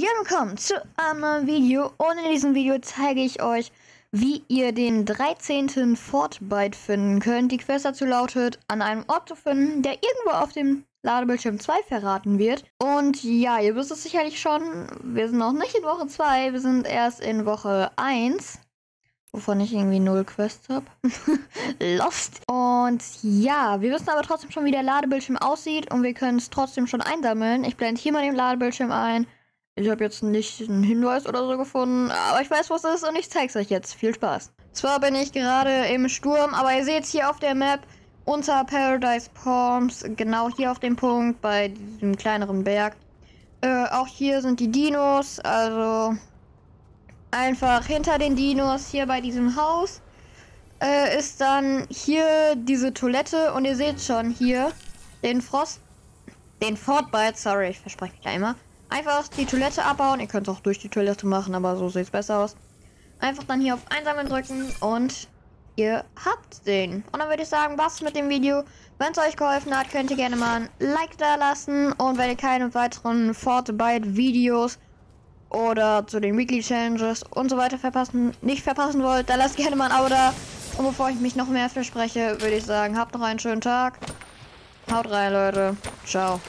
Ja, willkommen zu einem neuen Video, und in diesem Video zeige ich euch, wie ihr den 13. Fortbyte finden könnt. Die Quest dazu lautet, an einem Ort zu finden, der irgendwo auf dem Ladebildschirm 2 verraten wird. Und ja, ihr wisst es sicherlich schon, wir sind noch nicht in Woche 2, wir sind erst in Woche 1. Wovon ich irgendwie 0 Quests habe. Lost. Und ja, wir wissen aber trotzdem schon, wie der Ladebildschirm aussieht, und wir können es trotzdem schon einsammeln. Ich blende hier mal den Ladebildschirm ein. Ich habe jetzt nicht einen Hinweis oder so gefunden, aber ich weiß, was es ist, und ich zeige es euch jetzt. Viel Spaß. Zwar bin ich gerade im Sturm, aber ihr seht es hier auf der Map unter Paradise Palms, genau hier auf dem Punkt bei diesem kleineren Berg. Auch hier sind die Dinos, also einfach hinter den Dinos hier bei diesem Haus ist dann hier diese Toilette, und ihr seht schon hier den Fortbyte, sorry, ich verspreche mich da immer. Einfach die Toilette abbauen, ihr könnt es auch durch die Toilette machen, aber so sieht es besser aus. Einfach dann hier auf Einsammeln drücken und ihr habt den. Und dann würde ich sagen, was mit dem Video. Wenn es euch geholfen hat, könnt ihr gerne mal ein Like da lassen, und wenn ihr keine weiteren Fortbyte-Videos oder zu den Weekly Challenges und so weiter nicht verpassen wollt, dann lasst gerne mal ein Abo da. Und bevor ich mich noch mehr verspreche, würde ich sagen, habt noch einen schönen Tag. Haut rein, Leute. Ciao.